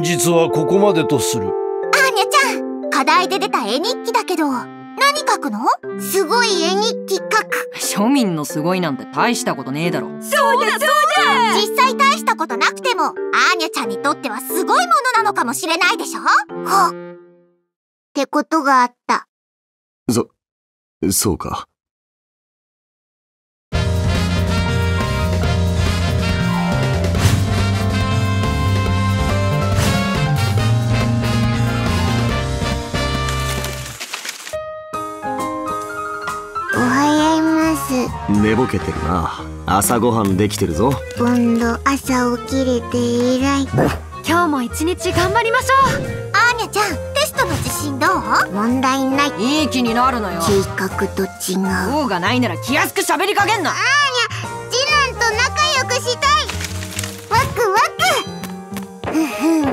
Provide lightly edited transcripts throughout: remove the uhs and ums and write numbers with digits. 実はここまでとする。アーニャちゃん、課題で出た絵日記だけど何書くの？すごい絵日記書く。庶民のすごいなんて大したことねえだろ。そうだそうだ。実際大したことなくてもアーニャちゃんにとってはすごいものなのかもしれないでしょ。はっ。ってことがあった。そうか。おはようます。寝ぼけてるな。朝ごはんできてるぞ。今度朝起きれて偉い。今日も一日頑張りましょう。アーニャちゃん、テストの自信どう？問題ない。いい気になるのよ。計画と違う。用がないなら気安く喋りかけんな。アーニャ、次男と仲良くしたい。ワクワク。ふふん。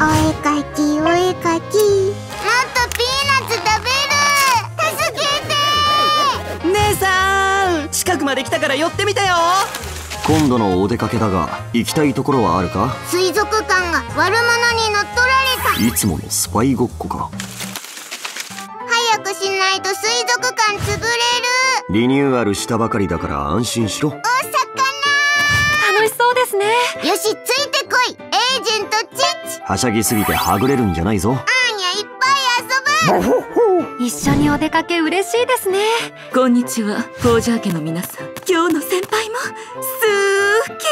お絵かきお絵かき。もっとピーナッツ食べる。姉さん、近くまで来たから寄ってみたよ。今度のお出かけだが行きたいところはあるか？水族館が悪者に乗っ取られた。いつものスパイごっこか。早くしないと水族館潰れる。リニューアルしたばかりだから安心しろ。お魚楽しそうですね。よし、ついてこい。エージェントチッチ。はしゃぎすぎてはぐれるんじゃないぞ。一緒にお出かけ嬉しいですね。こんにちは、フォージャー家の皆さん。今日の先輩もすーき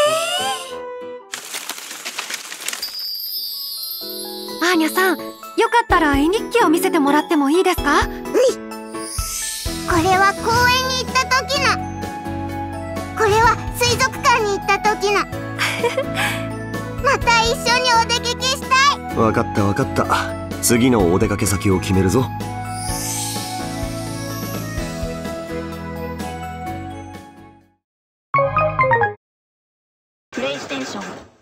ー。アーニャさん、よかったら絵日記を見せてもらってもいいですか？うい。これは公園に行った時の。これは水族館に行った時の。また一緒にお出かけしたい。わかったわかった。次のお出かけ先を決めるぞ。プレイステーション。